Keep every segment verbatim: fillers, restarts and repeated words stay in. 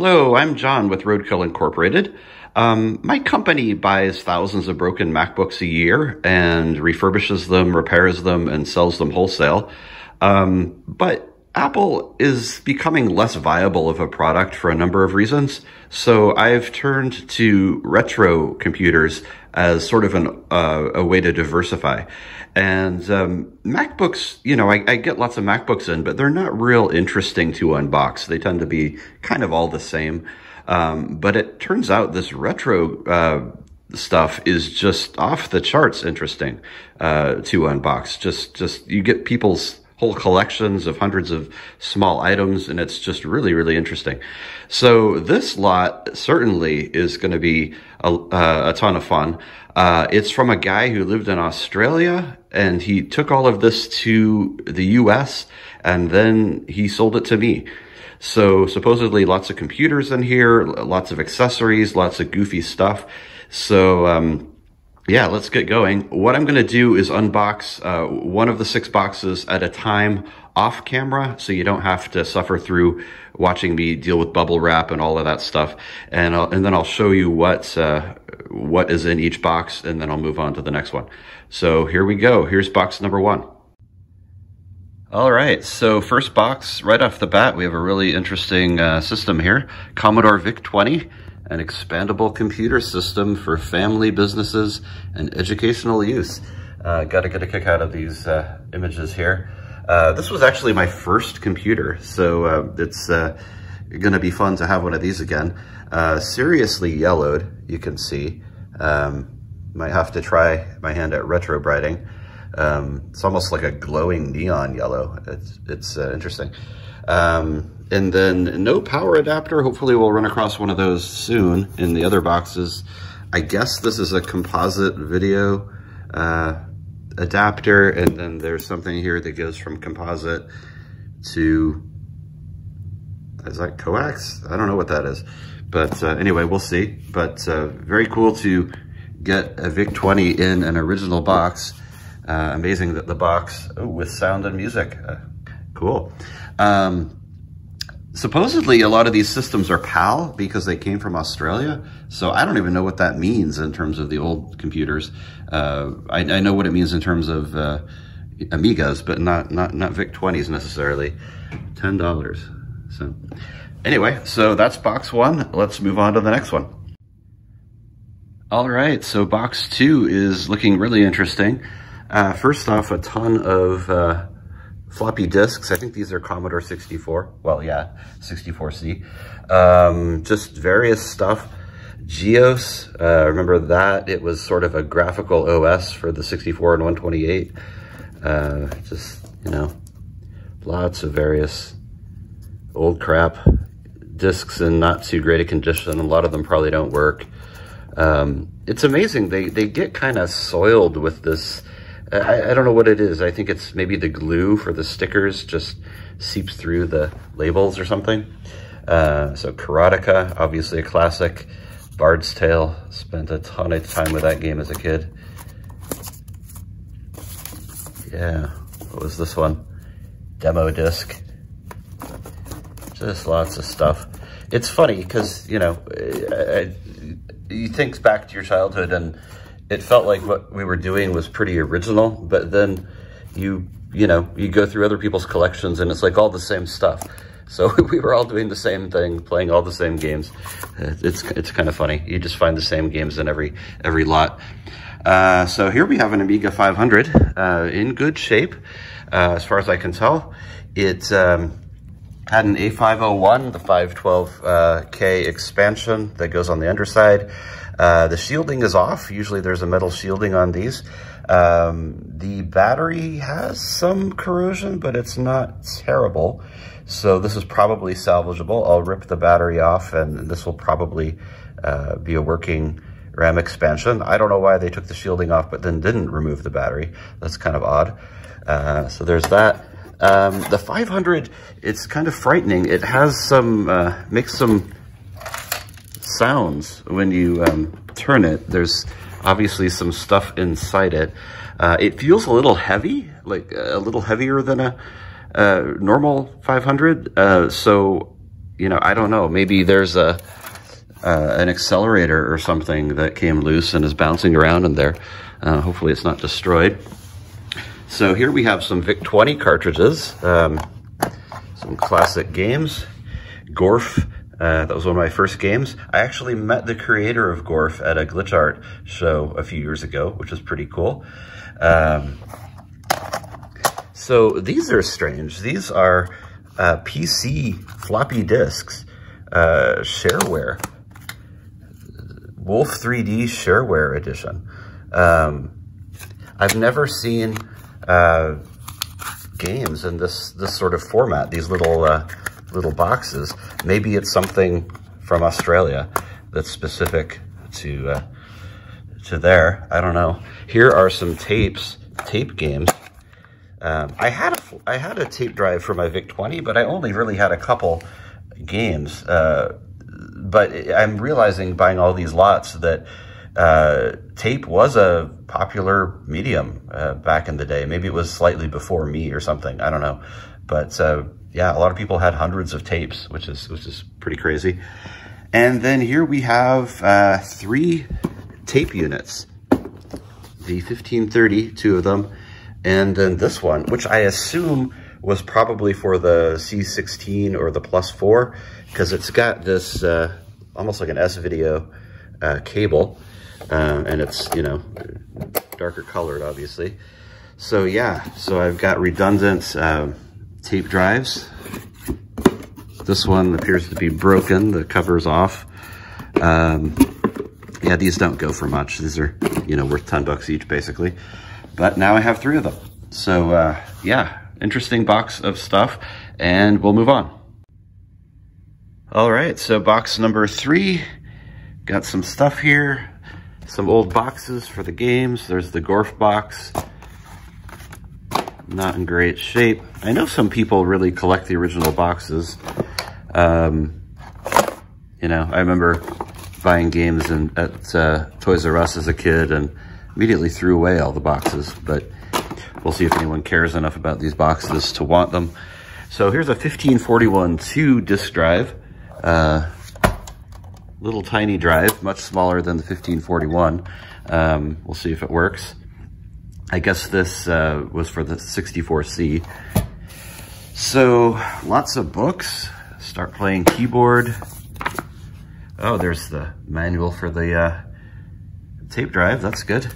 Hello, I'm John with Roadkill Incorporated. Um, my company buys thousands of broken MacBooks a year and refurbishes them, repairs them, and sells them wholesale. Um, but Apple is becoming less viable of a product for a number of reasons. So I've turned to retro computers as sort of an, uh, a way to diversify. And um, MacBooks, you know, I, I get lots of MacBooks in, but they're not real interesting to unbox. They tend to be kind of all the same. Um, but it turns out this retro uh, stuff is just off the charts interesting uh, to unbox. Just, just you get people's whole collections of hundreds of small items, and it's just really, really interesting. So this lot certainly is going to be a, uh, a ton of fun. Uh, it's from a guy who lived in Australia, and he took all of this to the U S, and then he sold it to me. So supposedly lots of computers in here, lots of accessories, lots of goofy stuff. So, um, yeah, let's get going. What I'm going to do is unbox uh, one of the six boxes at a time off camera, so you don't have to suffer through watching me deal with bubble wrap and all of that stuff. And, I'll, and then I'll show you what, uh, what is in each box, and then I'll move on to the next one. So here we go. Here's box number one. All right, so first box, right off the bat, we have a really interesting uh, system here. Commodore VIC twenty. An expandable computer system for family businesses and educational use. Uh, gotta get a kick out of these uh, images here. Uh, this was actually my first computer, so uh, it's uh, gonna be fun to have one of these again. Uh, seriously yellowed, you can see. Um, might have to try my hand at retrobriting. Um, it's almost like a glowing neon yellow. It's, it's uh, interesting. Um, And then no power adapter. Hopefully we'll run across one of those soon in the other boxes. I guess this is a composite video uh, adapter. And then there's something here that goes from composite to, is that coax? I don't know what that is. But uh, anyway, we'll see. But uh, very cool to get a VIC twenty in an original box. Uh, amazing that the box, oh, with sound and music. Uh, cool. Um, Supposedly, a lot of these systems are PAL because they came from Australia. So I don't even know what that means in terms of the old computers. Uh, I, I know what it means in terms of uh, Amigas, but not not not VIC twenties necessarily. Ten dollars. So anyway, so that's box one. Let's move on to the next one. All right, so box two is looking really interesting. Uh, first off, a ton of Uh, floppy disks. I think these are Commodore sixty-four. Well, yeah, sixty-four C. Um, just various stuff. Geos, uh, remember that? It was sort of a graphical O S for the sixty-four and one twenty-eight. Uh, just, you know, lots of various old crap. Disks in not too great a condition. A lot of them probably don't work. Um, it's amazing. They, they get kind of soiled with this. I, I don't know what it is. I think it's maybe the glue for the stickers just seeps through the labels or something. Uh, so Karateka, obviously a classic. Bard's Tale, spent a ton of time with that game as a kid. Yeah, what was this one? Demo disc. Just lots of stuff. It's funny because, you know, I, I, you think back to your childhood and it felt like what we were doing was pretty original, but then you, you know, you go through other people's collections and it's like all the same stuff. So we were all doing the same thing, playing all the same games. It's, it's kind of funny. You just find the same games in every, every lot. Uh, so here we have an Amiga five hundred, uh, in good shape. Uh, as far as I can tell, it, um, had an A five oh one, the five twelve K uh, expansion that goes on the underside. Uh, the shielding is off. Usually there's a metal shielding on these. Um, the battery has some corrosion, but it's not terrible. So this is probably salvageable. I'll rip the battery off and this will probably uh, be a working RAM expansion. I don't know why they took the shielding off, but then didn't remove the battery. That's kind of odd. Uh, so there's that. Um, the five hundred, it's kind of frightening. It has some, uh, makes some sounds when you um, turn it. There's obviously some stuff inside it. Uh, it feels a little heavy, like a little heavier than a uh, normal five hundred. Uh, so you know, I don't know, maybe there's a uh, an accelerator or something that came loose and is bouncing around in there. Uh, hopefully it's not destroyed. So here we have some V I C twenty cartridges, um, some classic games. GORF, uh, that was one of my first games. I actually met the creator of GORF at a glitch art show a few years ago, which was pretty cool. Um, so these are strange. These are uh, P C floppy disks, uh, shareware, Wolf three D shareware edition. Um, I've never seen uh, games in this this sort of format, these little uh, little boxes. Maybe it's something from Australia that's specific to uh, to there. I don't know. Here are some tapes, tape games. Um, I had a, I had a tape drive for my V I C twenty, but I only really had a couple games. Uh, but I'm realizing buying all these lots that uh, tape was a popular medium uh, back in the day. Maybe it was slightly before me or something. I don't know. But uh, yeah, a lot of people had hundreds of tapes, which is which is pretty crazy. And then here we have uh, three tape units, the fifteen thirty, two of them, and then this one, which I assume was probably for the C sixteen or the Plus four, because it's got this uh, almost like an S-video uh, cable, uh, and it's, you know, darker colored, obviously. So yeah, so I've got redundant um, tape drives. This one appears to be broken, the cover's off. Um, yeah, these don't go for much. These are, you know, worth ten bucks each, basically. But now I have three of them. So uh, yeah, interesting box of stuff, and we'll move on. All right, so box number three, got some stuff here, some old boxes for the games. There's the GORF box, not in great shape. I know some people really collect the original boxes. Um, you know, I remember buying games in, at uh, Toys R Us as a kid and immediately threw away all the boxes, but we'll see if anyone cares enough about these boxes to want them. So here's a fifteen forty-one two disk drive, uh, little tiny drive, much smaller than the fifteen forty-one. Um, we'll see if it works. I guess this uh, was for the sixty-four C. So lots of books, start playing keyboard. Oh, there's the manual for the uh, tape drive, that's good.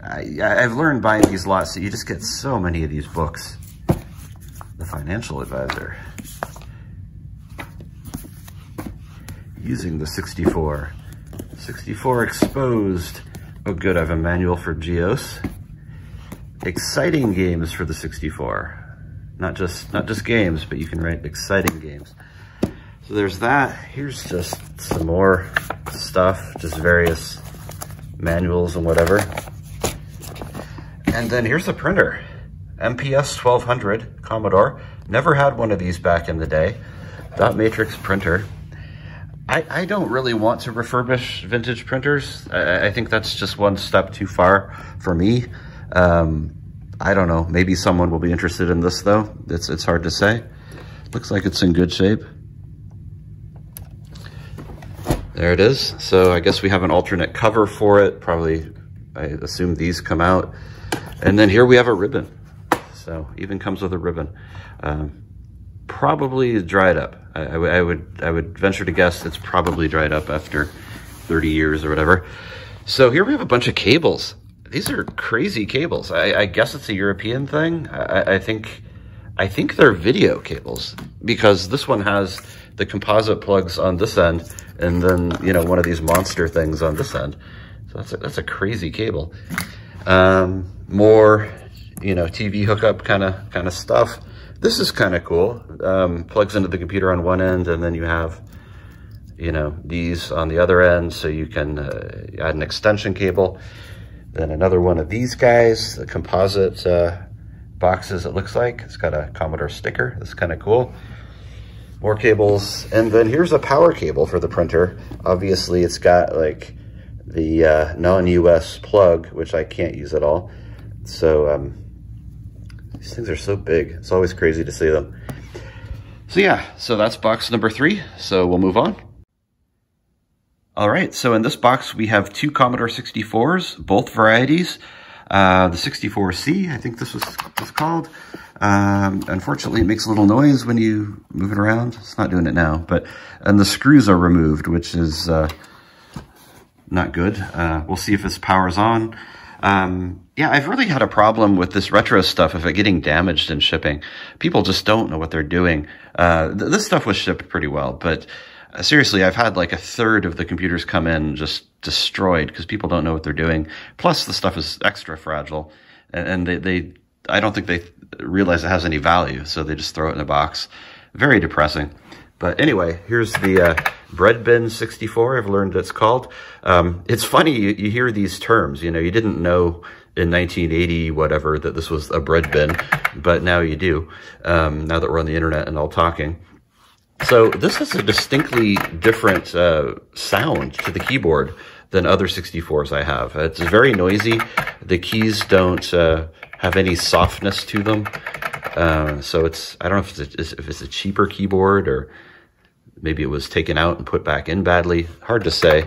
I, I've learned buying these lots that you just get so many of these books. The Financial Advisor. Using the sixty-four. sixty-four Exposed. Oh good, I have a manual for Geos. Exciting games for the sixty-four. Not just, not just games, but you can write exciting games. So there's that. Here's just some more stuff, just various manuals and whatever. And then here's the printer. M P S twelve hundred Commodore. Never had one of these back in the day. Dot matrix printer. I, I don't really want to refurbish vintage printers. I, I think that's just one step too far for me. Um, I don't know. Maybe someone will be interested in this though. It's, it's hard to say. Looks like it's in good shape. There it is. So I guess we have an alternate cover for it. Probably, I assume these come out. And then here we have a ribbon. So even comes with a ribbon. Um, probably dried up. I, I, I would I would venture to guess it's probably dried up after thirty years or whatever. So here we have a bunch of cables. These are crazy cables. I, I guess it's a European thing. I, I think I think they're video cables because this one has the composite plugs on this end, and then, you know, one of these monster things on this end. So that's a, that's a crazy cable. Um, more, you know, T V hookup kind of kind of stuff. This is kind of cool. Um, plugs into the computer on one end, and then you have, you know, these on the other end, so you can uh, add an extension cable. Then another one of these guys, the composite uh, boxes, it looks like. It's got a Commodore sticker. That's kind of cool. More cables, and then here's a power cable for the printer. Obviously, it's got like the uh, non U S plug, which I can't use at all. So um, these things are so big. It's always crazy to see them. So yeah, so that's box number three. So we'll move on. All right, so in this box, we have two Commodore sixty-fours, both varieties. Uh, the sixty-four C, I think this was, was called. Um, unfortunately, it makes a little noise when you move it around. It's not doing it now, but, and the screws are removed, which is uh, not good. Uh, we'll see if this power's on. Um, yeah, I've really had a problem with this retro stuff of it getting damaged in shipping. People just don't know what they're doing. Uh, th this stuff was shipped pretty well, but uh, seriously, I've had like a third of the computers come in just destroyed because people don't know what they're doing. Plus the stuff is extra fragile and, and they, they, I don't think they realize it has any value. So they just throw it in a box. Very depressing. But anyway, here's the uh, bread bin sixty-four. I've learned it's called. Um, it's funny, you, you hear these terms, you know, you didn't know in nineteen eighty, whatever, that this was a bread bin, but now you do, um, now that we're on the internet and all talking. So this has a distinctly different uh, sound to the keyboard than other sixty-fours I have. It's very noisy. The keys don't uh, have any softness to them. Uh, so it's, I don't know if it's, a, if it's a cheaper keyboard or maybe it was taken out and put back in badly. Hard to say.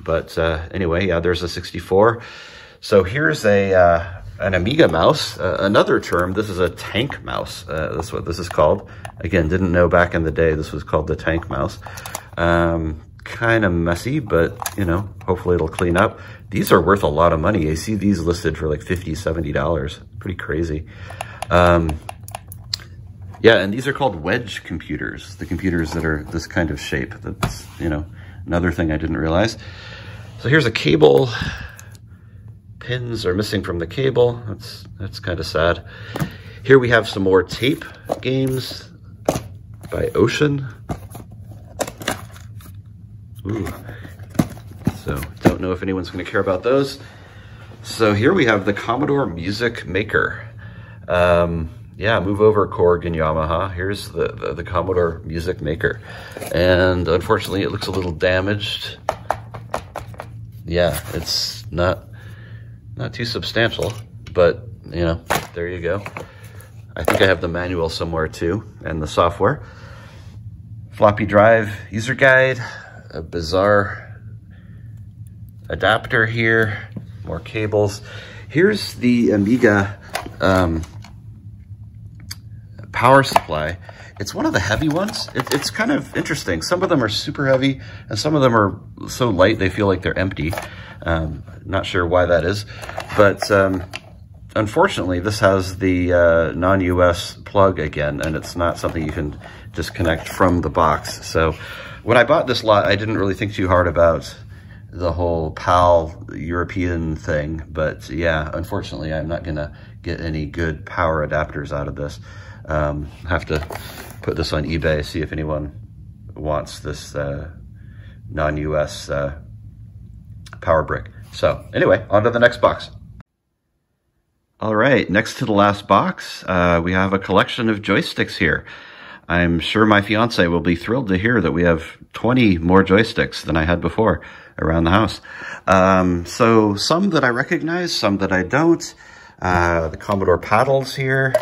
But uh, anyway, yeah, there's a sixty-four. So here's a uh, an Amiga mouse, uh, another term. This is a tank mouse. Uh, that's what this is called. Again, didn't know back in the day this was called the tank mouse. Um, kind of messy, but, you know, hopefully it'll clean up. These are worth a lot of money. I see these listed for like fifty dollars, seventy dollars. Pretty crazy. Um, yeah, and these are called wedge computers, the computers that are this kind of shape. That's, you know, another thing I didn't realize. So here's a cable. Pins are missing from the cable. That's, that's kind of sad. Here we have some more tape games by Ocean. Ooh. So don't know if anyone's going to care about those. So here we have the Commodore Music Maker. Um, yeah, move over Korg and Yamaha. Here's the, the, the Commodore Music Maker. And unfortunately, it looks a little damaged. Yeah, it's not, not too substantial, but, you know, there you go. I think I have the manual somewhere too, and the software. Floppy drive user guide, a bizarre adapter here, more cables. Here's the Amiga, um, power supply. It's one of the heavy ones. It, it's kind of interesting. Some of them are super heavy and some of them are so light they feel like they're empty. Um, not sure why that is, but um, unfortunately this has the uh, non U S plug again, and it's not something you can disconnect from the box. So when I bought this lot, I didn't really think too hard about the whole P A L European thing, but yeah, unfortunately I'm not gonna get any good power adapters out of this. Um, have to put this on eBay, see if anyone wants this uh, non U S uh, power brick. So anyway, on to the next box. All right, next to the last box, uh, we have a collection of joysticks here. I'm sure my fiance will be thrilled to hear that we have twenty more joysticks than I had before around the house. Um, so some that I recognize, some that I don't. Uh, the Commodore paddles here.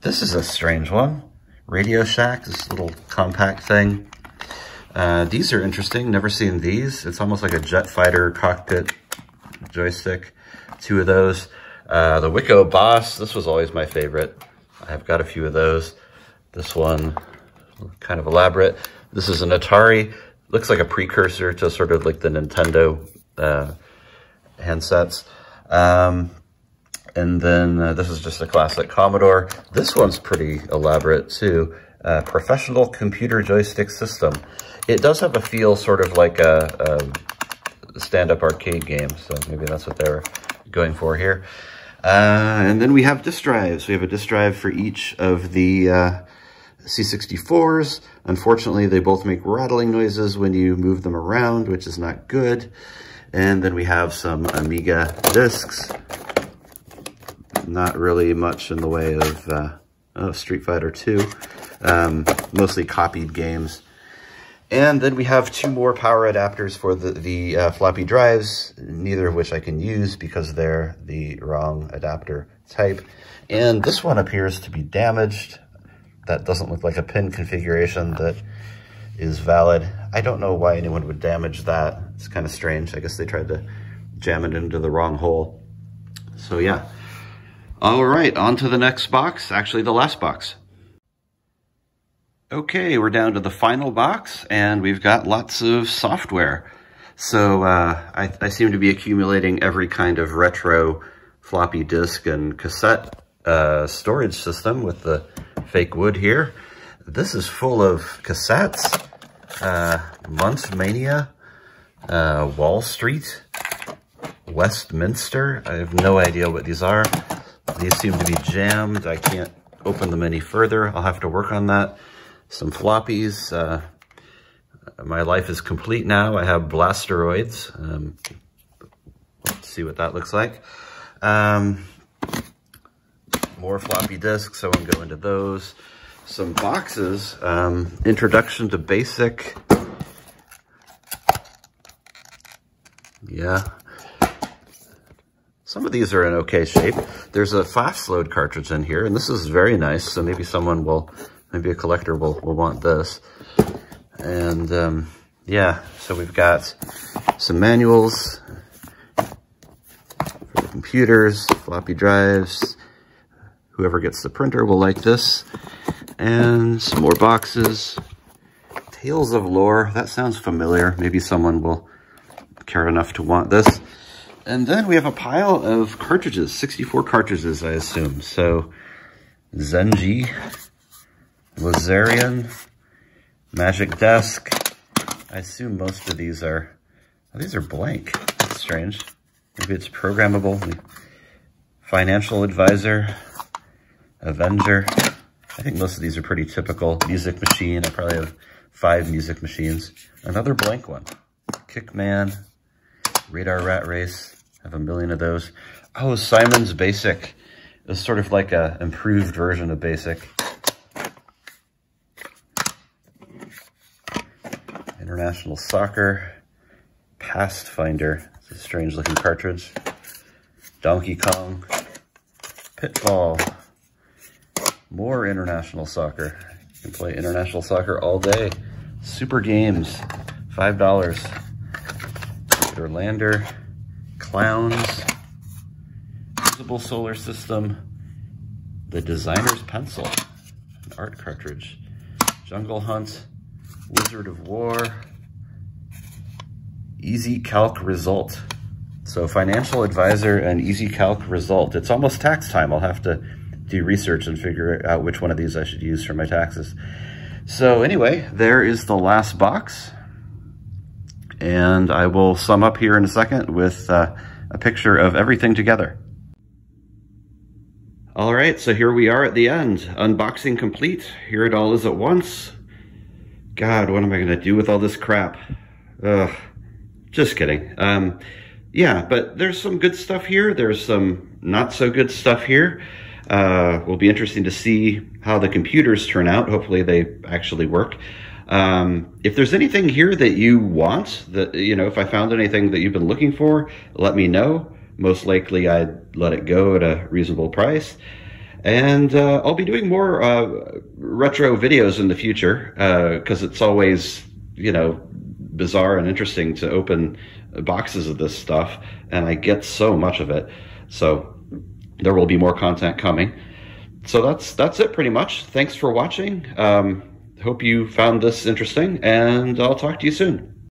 This is a strange one. Radio Shack, this little compact thing. Uh, these are interesting, never seen these. It's almost like a jet fighter cockpit joystick, two of those. Uh, the Wico Boss, this was always my favorite. I've got a few of those. This one, kind of elaborate. This is an Atari, looks like a precursor to sort of like the Nintendo uh, handsets. Um, And then uh, this is just a classic Commodore. This one's pretty elaborate too. Uh, professional computer joystick system. It does have a feel sort of like a, a stand-up arcade game. So maybe that's what they're going for here. Uh, and then we have disk drives. We have a disk drive for each of the uh, C sixty-fours. Unfortunately, they both make rattling noises when you move them around, which is not good. And then we have some Amiga discs. Not really much in the way of uh, oh, Street Fighter two, um, mostly copied games. And then we have two more power adapters for the, the uh, floppy drives, neither of which I can use because they're the wrong adapter type. And this one appears to be damaged. that doesn't look like a pin configuration that is valid. I don't know why anyone would damage that. It's kind of strange. I guess they tried to jam it into the wrong hole. So yeah. All right, on to the next box, actually the last box. Okay, we're down to the final box, and we've got lots of software. So uh, I, I seem to be accumulating every kind of retro floppy disk and cassette uh, storage system with the fake wood here. This is full of cassettes, uh, Montmania, uh, Wall Street, Westminster. I have no idea what these are. These seem to be jammed. I can't open them any further. I'll have to work on that. Some floppies. Uh, my life is complete now. I have Blasteroids. Um, let's see what that looks like. Um, more floppy disks. So I'm going to those. Some boxes. Um, Introduction to BASIC. Yeah. Some of these are in okay shape. There's a fast load cartridge in here, and this is very nice. So maybe someone will, maybe a collector will, will want this. And um, yeah, so we've got some manuals for the computers, floppy drives. Whoever gets the printer will like this. And some more boxes. Tales of Lore, that sounds familiar. Maybe someone will care enough to want this. And then we have a pile of cartridges, sixty-four cartridges, I assume. So, Zenji, Lazarian, Magic Desk. I assume most of these are, oh, these are blank. That's strange. Maybe it's programmable. Financial Advisor, Avenger. I think most of these are pretty typical. Music Machine, I probably have five music machines. Another blank one, Kickman, Radar Rat Race. I have a million of those. Oh, Simon's BASIC. It was sort of like a improved version of BASIC. International Soccer. Pathfinder. It's a strange looking cartridge. Donkey Kong. Pitfall. More International Soccer. You can play International Soccer all day. Super Games. five dollars. Lander, Clowns, Visible Solar System, The Designer's Pencil, an art cartridge, Jungle Hunt, Wizard of War, Easy Calc Result. So Financial Advisor and Easy Calc Result. It's almost tax time. I'll have to do research and figure out which one of these I should use for my taxes. So anyway, there is the last box. And I will sum up here in a second with uh, a picture of everything together. All right, so here we are at the end. Unboxing complete. Here it all is at once. God, what am I gonna do with all this crap? Ugh, just kidding. Um, yeah, but there's some good stuff here. There's some not so good stuff here. Uh, will be interesting to see how the computers turn out. Hopefully they actually work. Um, if there's anything here that you want, that, you know, if I found anything that you've been looking for, let me know. Most likely I'd let it go at a reasonable price. And uh, I'll be doing more uh, retro videos in the future, because uh, it's always, you know, bizarre and interesting to open boxes of this stuff. And I get so much of it. So there will be more content coming. So that's, that's it pretty much. Thanks for watching. Um, Hope you found this interesting, and I'll talk to you soon.